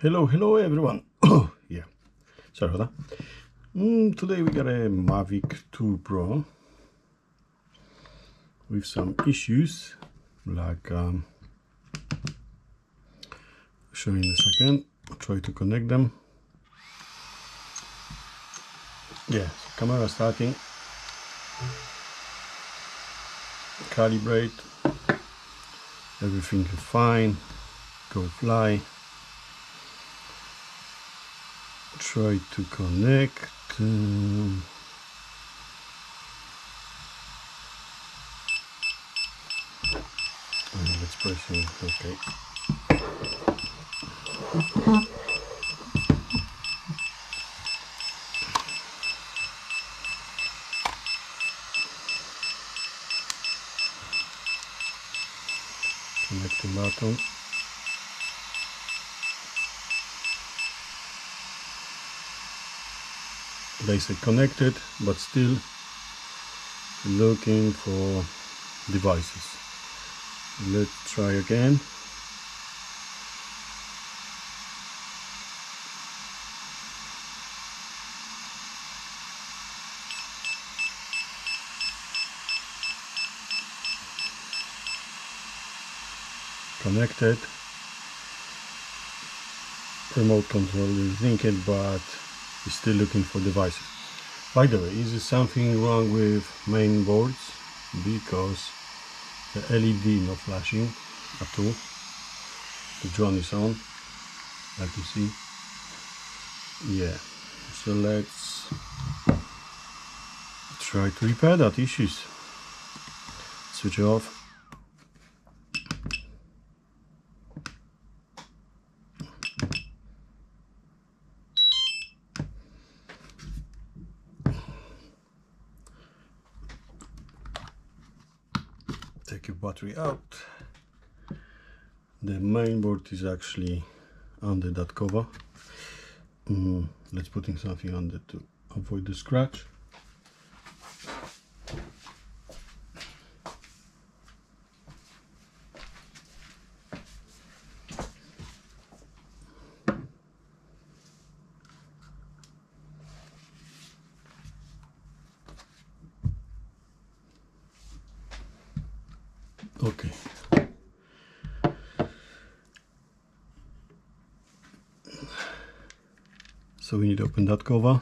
Hello everyone. Yeah, sorry for that. Today we got a Mavic 2 Pro with some issues, like show you in a second. I'll try to connect them. Yeah, so camera starting, calibrate, everything is fine, go fly. Try to connect. Let's press in. Okay. Connect the button. They say connected, but still looking for devices. Let's try again. Connected. Remote control is linked, but is still looking for devices. By the way, is there something wrong with main boards? Because the LED not flashing at all. The drone is on, like you see. Yeah, so let's try to repair that issues. Switch it off. Take your battery out. The main board is actually under that cover. Let's put in something under to avoid the scratch. Okay. So we need to open that cover.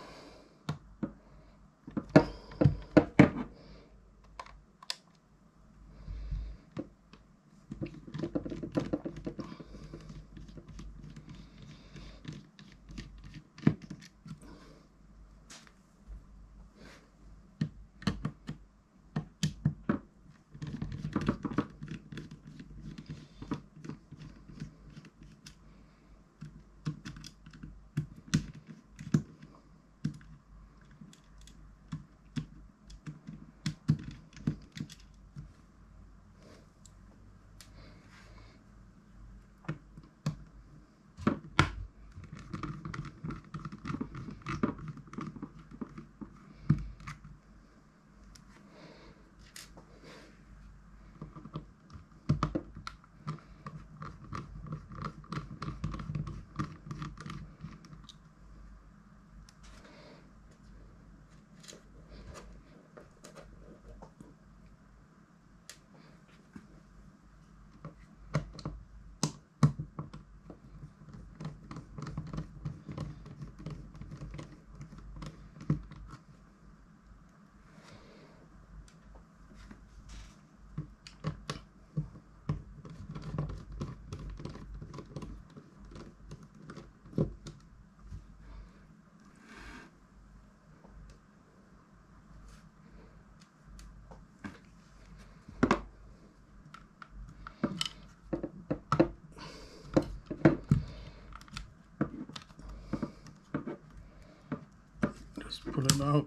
Put it out.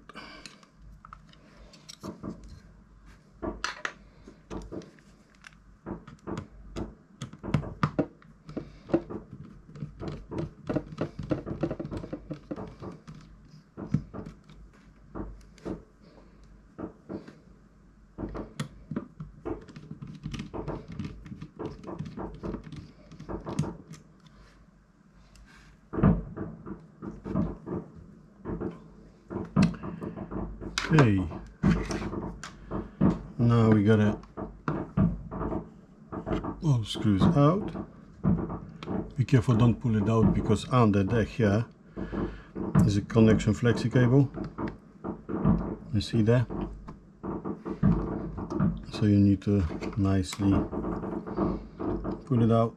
Okay. Now we gotta all screws out. Be careful, don't pull it out, because under there here is a connection flexi cable. You see there? So you need to nicely pull it out.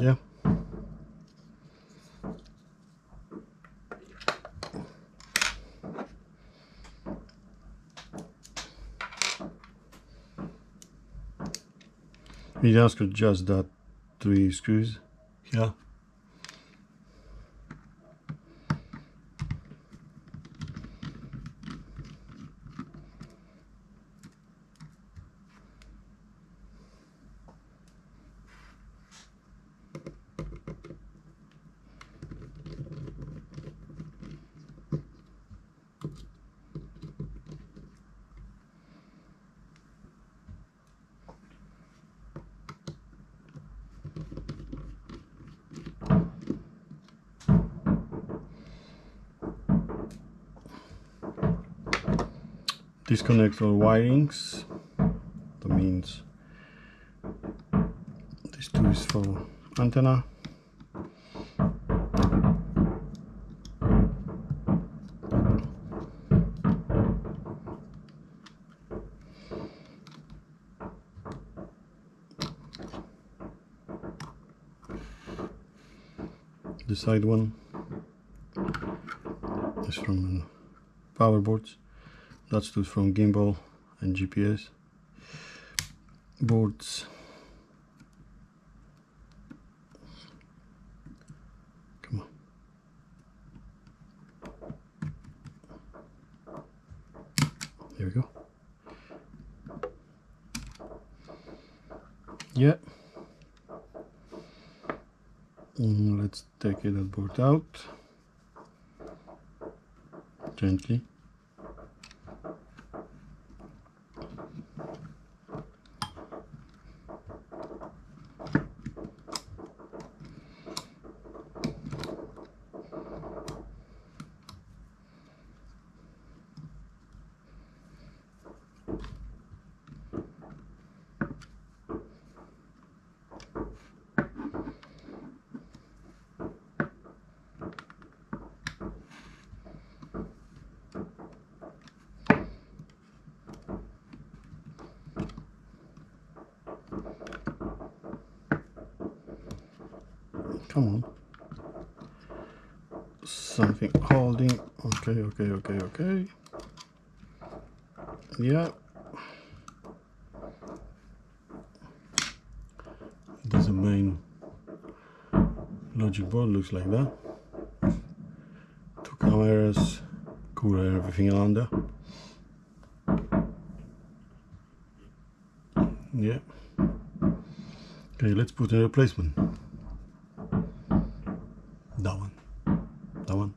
Yeah. We just could adjust that 3 screws here. Disconnect all wirings. That means this 2 is for antenna. The side one is from power boards. That's 2 from gimbal and GPS boards. Come on. There we go. Yeah. Let's take that board out gently. Come on, something holding. Okay, yeah, there's a main logic board, looks like that. 2 cameras, cooler, everything under. Yeah, okay, let's put a replacement. That one.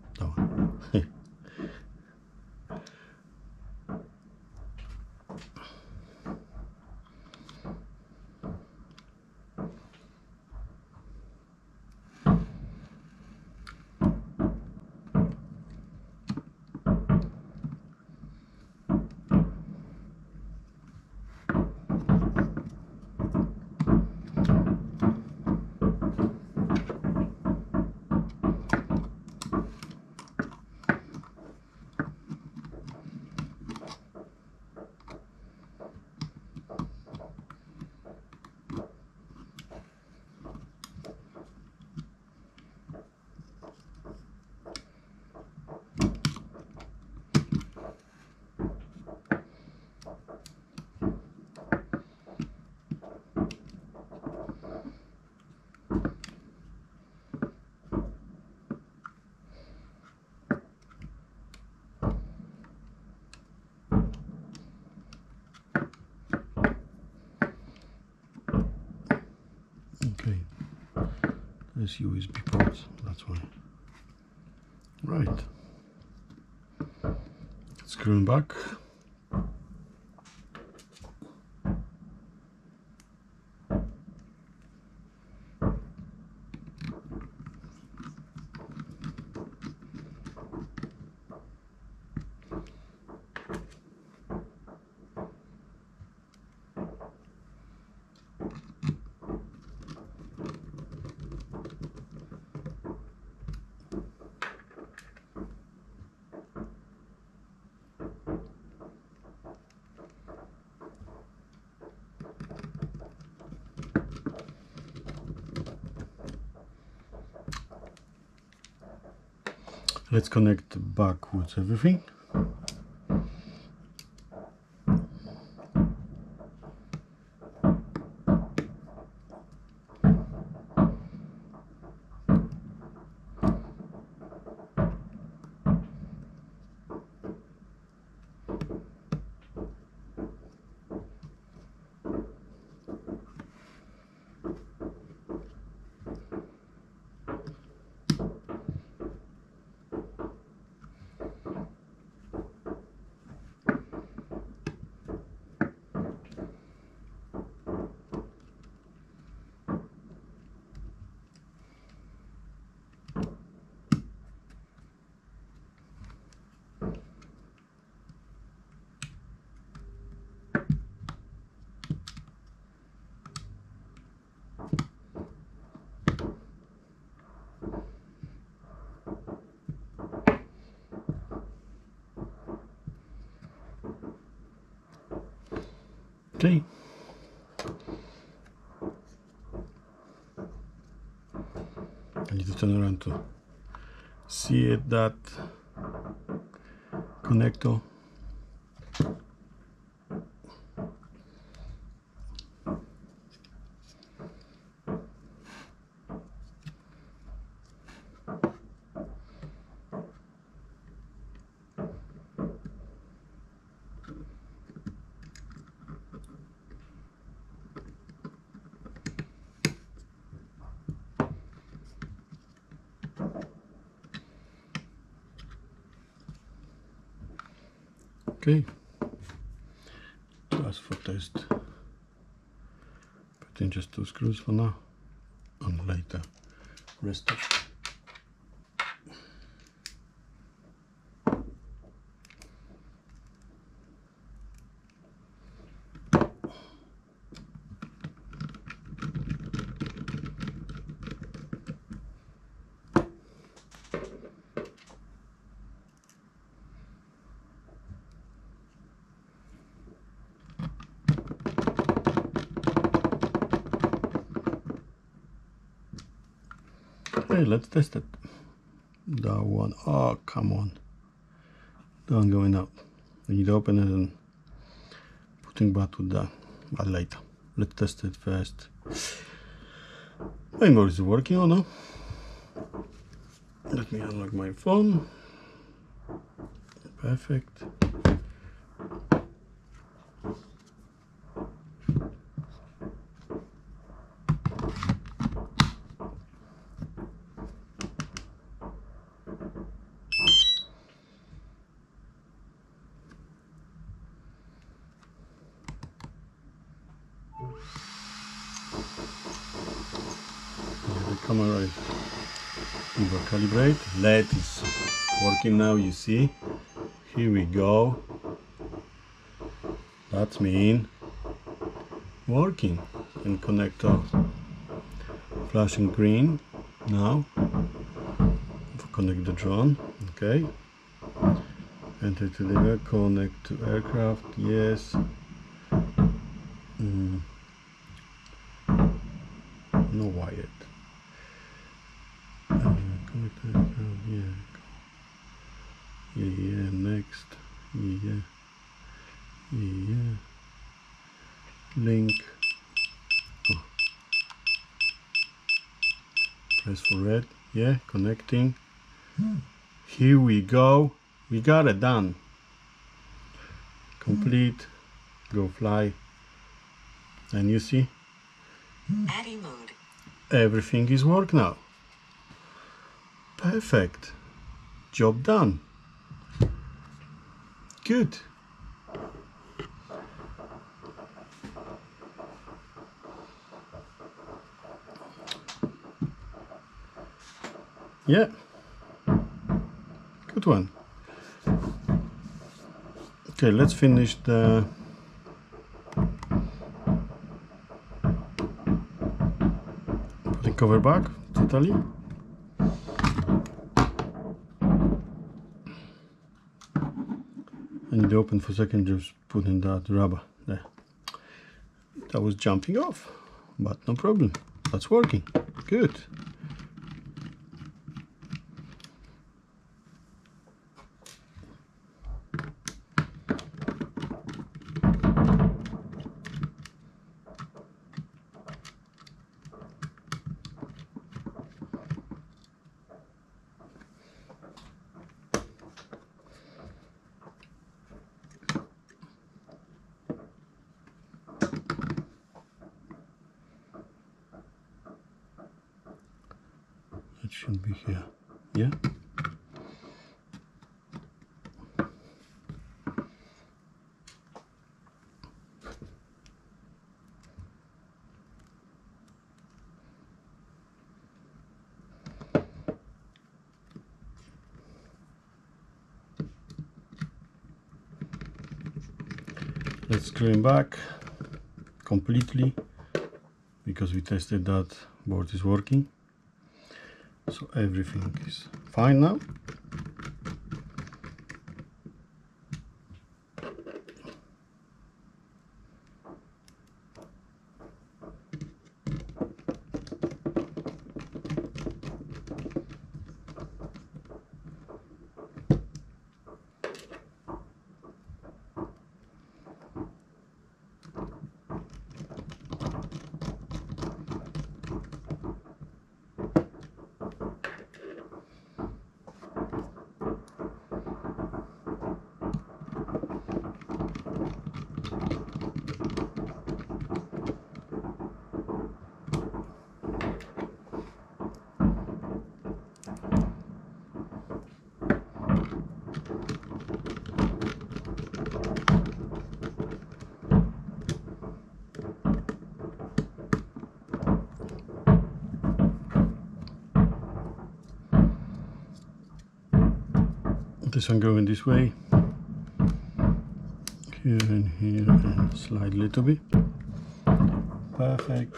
This USB ports, that's why. Right. Screwing back. Let's connect backwards everything. Okay. I need to turn around to see it, that connector. Okay, just for test, put in just 2 screws for now and later rest up. Okay, let's test it. That one. Oh, come on. Don't go in up. We need to open it and putting back to the but later. Let's test it first. My motor is working or no? Let me unlock my phone. Perfect. Camera is overcalibrate. That is working now, you see. Here we go. That's mean working. And connector flashing green now. Connect the drone. Okay. Enter to the air, connect to aircraft. Yes. No wired. Yeah, next. Yeah. Link. Oh. Press for red. Yeah, connecting. Here we go. We got it done. Complete. Go fly. And you see? Adding mode. Everything is working now. Perfect. Job done. Good. Yeah. Good one. Okay, let's finish the cover back totally. I need to open for a second, just put in that rubber there. That was jumping off, but no problem. That's working. Good. should be here. Yeah. Let's clean back completely, because we tested that board is working, so everything is fine now. This one going this way, here and slide a little bit. Perfect.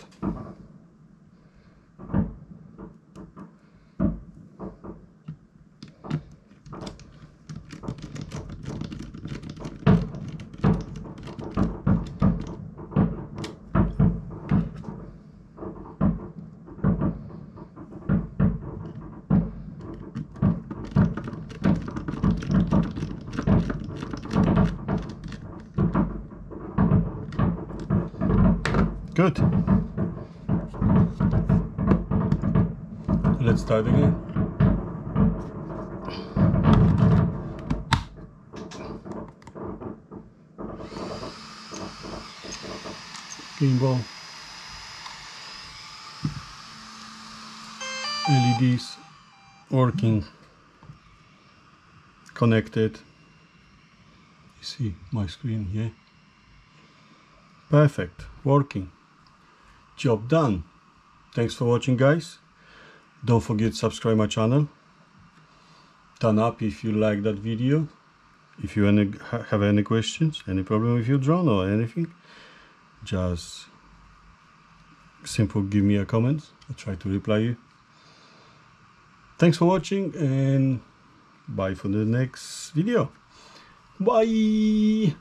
Good. Let's start again. Gimbal. LEDs working. Connected. You see my screen here. Perfect. Working. Job done. Thanks for watching, guys. Don't forget to subscribe my channel, turn up if you like that video. If you have any questions, any problem with your drone or anything, just simple give me a comment. I'll try to reply you. Thanks for watching, and bye for the next video. Bye.